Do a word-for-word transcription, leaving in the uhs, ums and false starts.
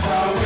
I